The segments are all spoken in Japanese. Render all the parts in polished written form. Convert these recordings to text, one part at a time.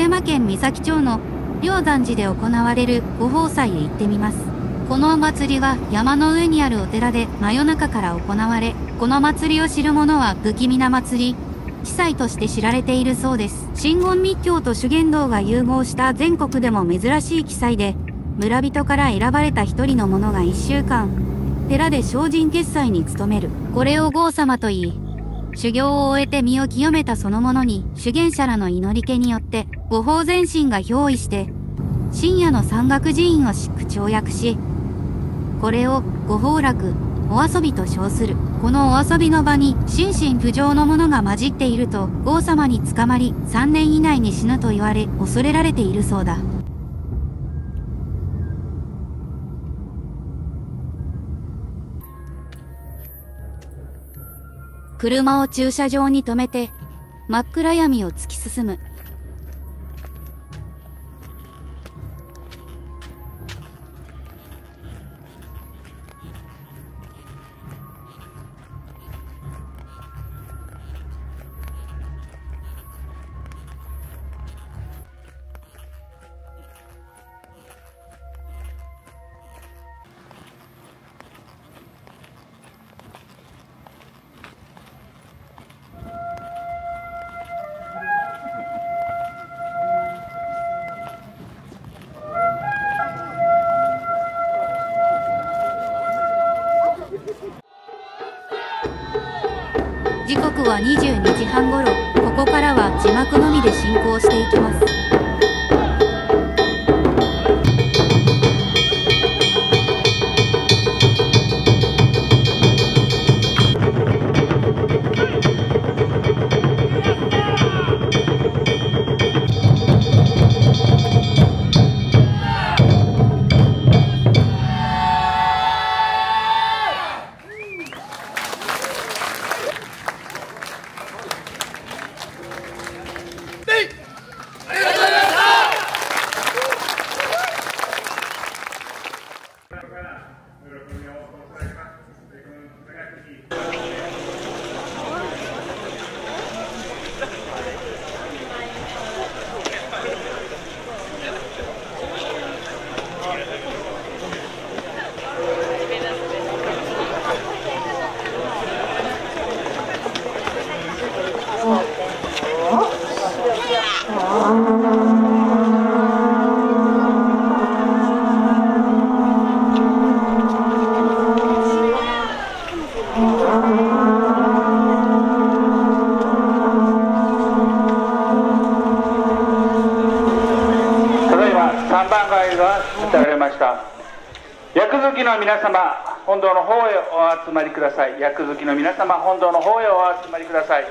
山県三崎町の龍山寺で行われる護法祭へ行ってみます。このお祭りは山の上にあるお寺で真夜中から行われ、この祭りを知る者は不気味な祭り、奇祭として知られているそうです。真言密教と修験道が融合した全国でも珍しい奇祭で、村人から選ばれた一人の者が1週間、寺で精進決祭に努める。これを豪様と言い、修行を終えて身を清めたその者に、修験者らの祈り気によって、護法全身が憑依して、深夜の山岳寺院をしく跳躍し、これを護法楽、お遊びと称する。このお遊びの場に心身不浄の者が混じっていると、豪様に捕まり、3年以内に死ぬと言われ、恐れられているそうだ。車を駐車場に止めて、真っ暗闇を突き進む。時刻は22時半頃、ここからは字幕のみで進行していきます。皆様本堂の方へお集まりください。役好きの皆様本堂の方へお集まりください。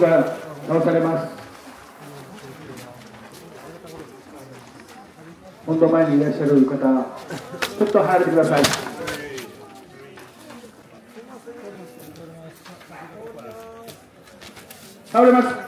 が直されます。本当前にいらっしゃる方、ちょっと入ってください。倒れます。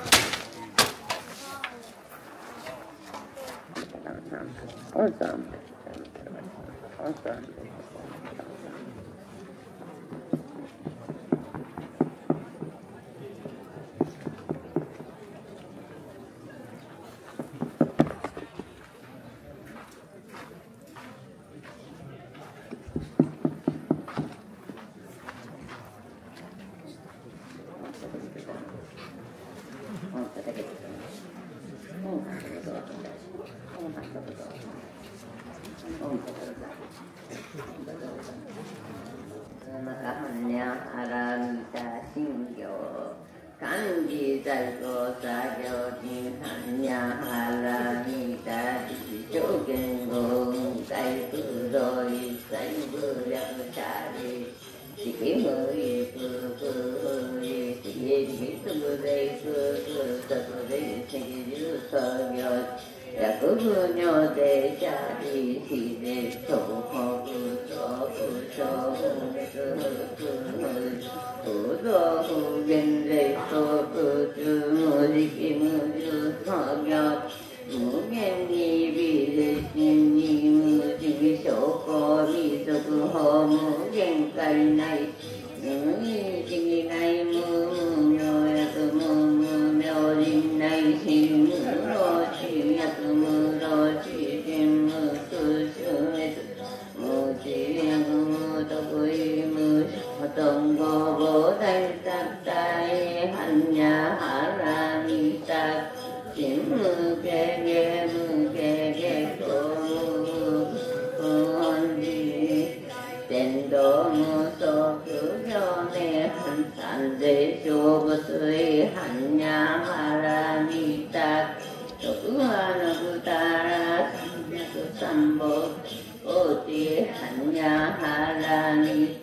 おてはにゃはらに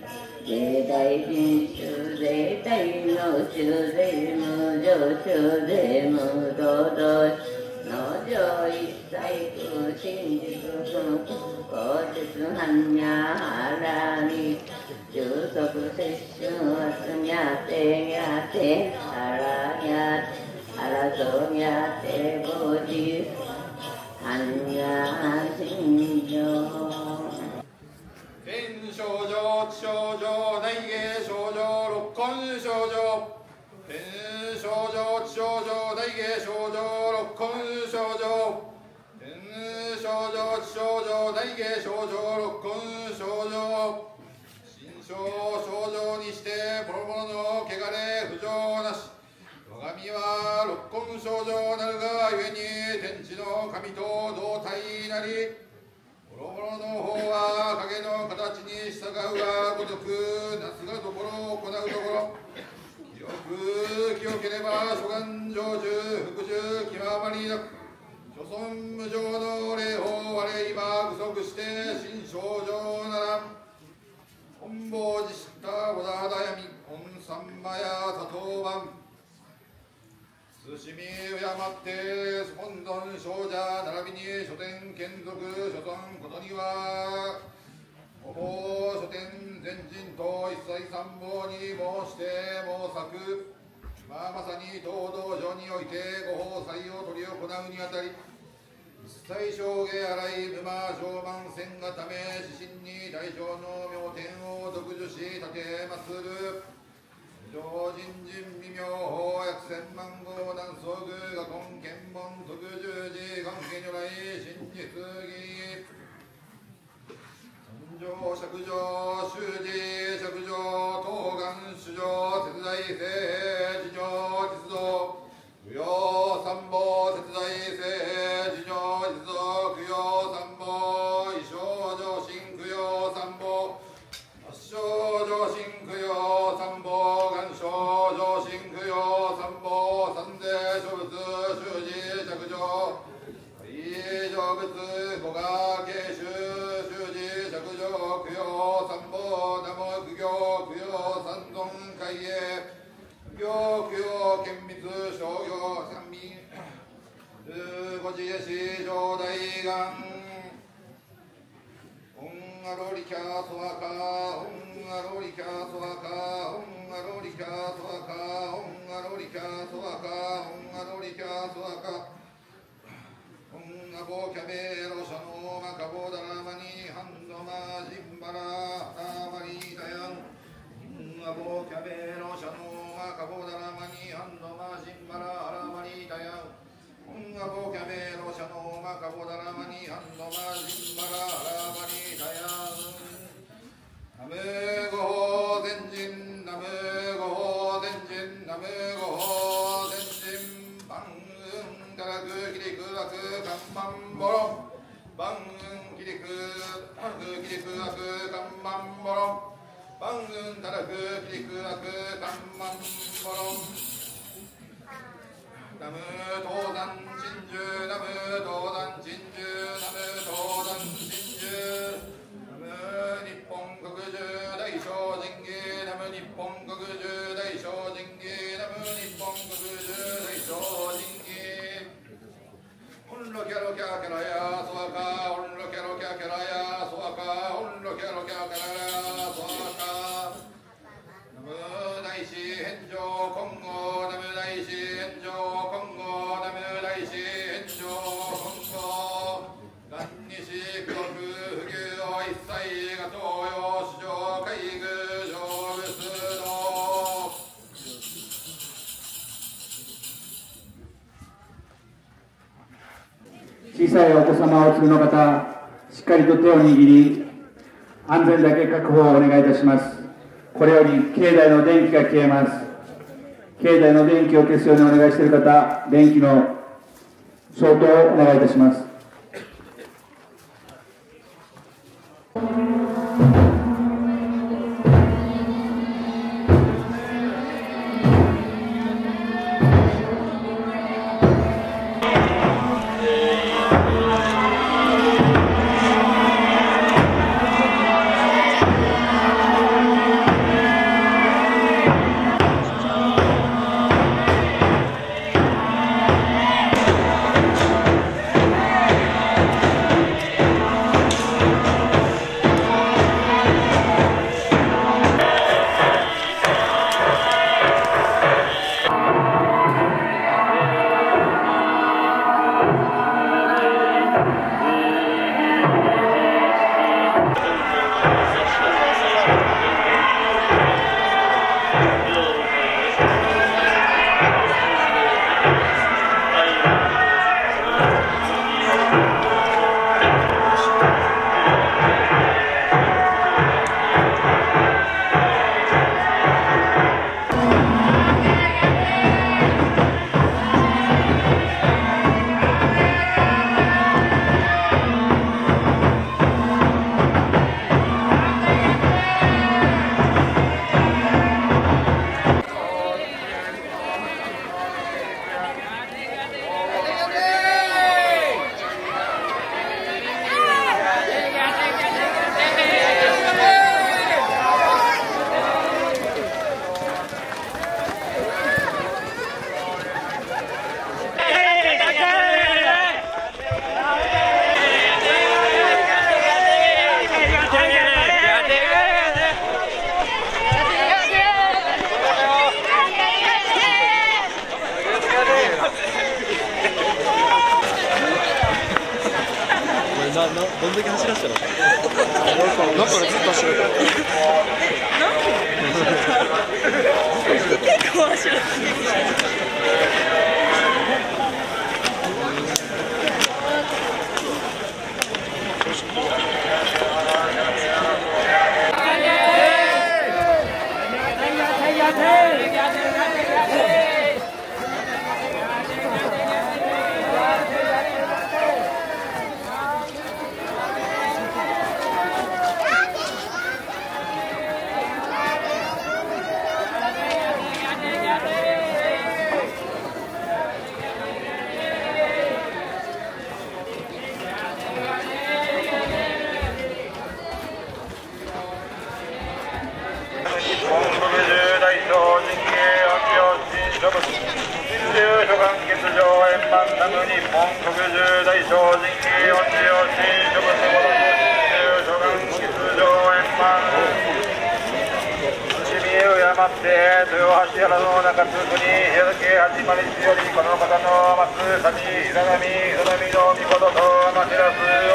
ぜだいじんしゅぜたいのしゅぜむじょしゅぜむどどしのじょいさいくしんじくすむこてつはにゃはらにじゅうそくせっしゅんわすにゃてにゃてはらにゃはらそにゃてぼじはにゃしんじょ天症状、地症状、内芸症状、六根症状。天症状、地症状、内芸症状、六根症状。天症状、地症状、内芸症状、六根症状。心象症状にして、ボロボロのけがれ、不浄なし。我が身は六根症状なるがゆえに、天地の神と同体なり。ボロボロの方は影の形に従うがごとく、なすがところを行うところ、よく清ければ諸願成就、福寿極まりなく、諸尊無常の霊法我今不足して心症状ならん。本坊寺した小田悩み、本三馬や多頭番、慎み敬って本尊少者並びに書店眷属所存ことには、お坊書店全人と一切参謀に申して妄作、今まさに当道場においてご法祭を執り行うにあたり、一切証言洗い無魔正満戦がため指針に大乗の妙典を独受し立てまする。常人人微妙法約千万号南総宮が根検問特十字関係如来真実義三条釈上修持釈上東願主上節財政平事上実造供養三宝節財政平事上実造供養三宝衣装上心供養三宝発祥上心供養三宝上心供養三宝三世諸仏修持釈上大乗仏五臥慶修修持釈上供養三宝南無苦行供養三尊開栄行供養顕密商業三民ご自衛師上大願オンアロリキャソワカオンアロリキャソワカオンオンアロリキャソワカオンアロリキャソワカオンアロリキャソワカオンアボキャベロシャノマカボダラマニハンドマジンバラハタマニタヤンオンアボキャベロシャノマカボダラマニハンドマジンバラハラマニタヤンオンアボキャベロシャノマカボダラマニハンドマジンバラハラマニタヤンナムゴホ全人ナムゴホ天神ナムゴホ天神万運からくきりくわく看板ボロ万運きりくわく看板ボロ万運からくきりくわく看板ボロナム東山鎮守ナム東山鎮守ナム東山鎮守ナム日本国中大聖人日本国中大聖人儀ナム日本国中大聖人儀オンロキャロキャキャラヤソワカオンロキャロキャキャラヤソワカオンロキャロキャキャラヤソワカナム大師返上金剛ナム大師返上金剛ナム大師返上金剛南西黒風不求を一切が東洋市場海軍小さいお子様をお連れの方、しっかりと手を握り、安全だけ確保をお願いいたします。これより境内の電気が消えます。境内の電気を消すようにお願いしている方、電気の消灯をお願いいたします。どんだけ走らせたの？だからずっと走る。結構走らせた。豊橋原の中通区に平付八幡市よりこの方の天津神平神平神の御事と天照すを。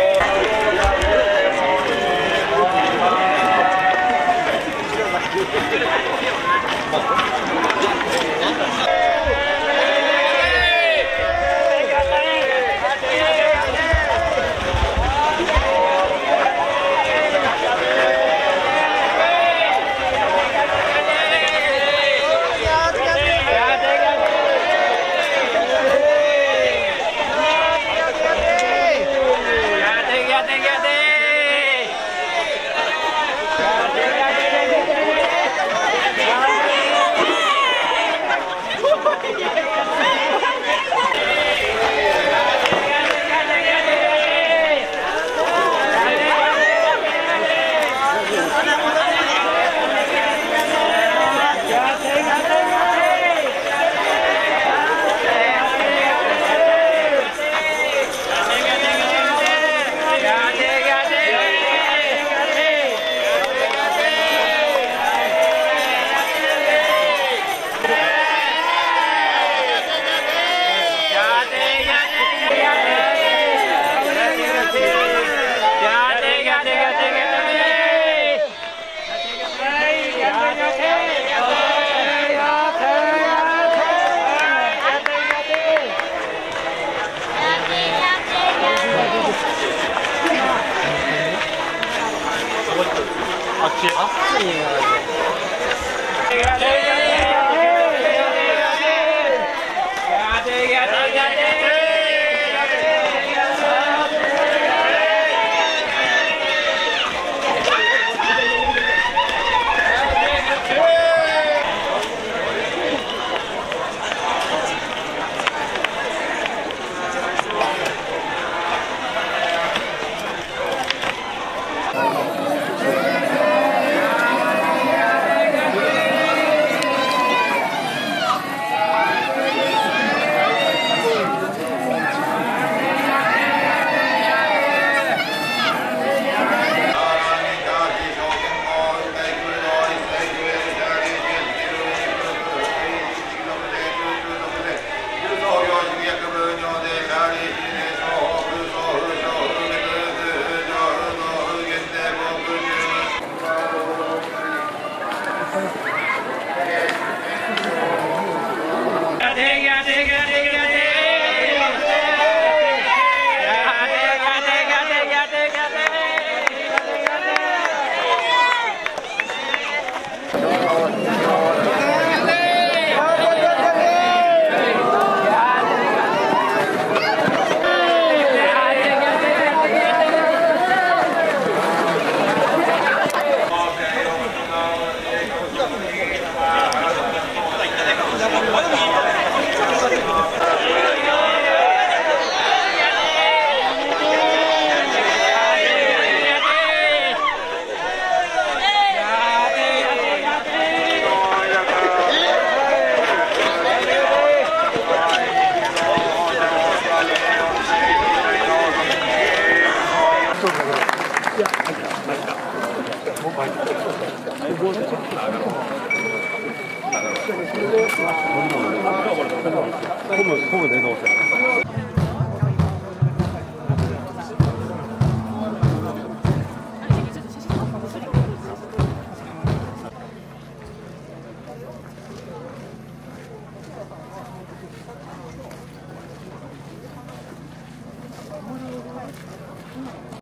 ほぼね、どうせ。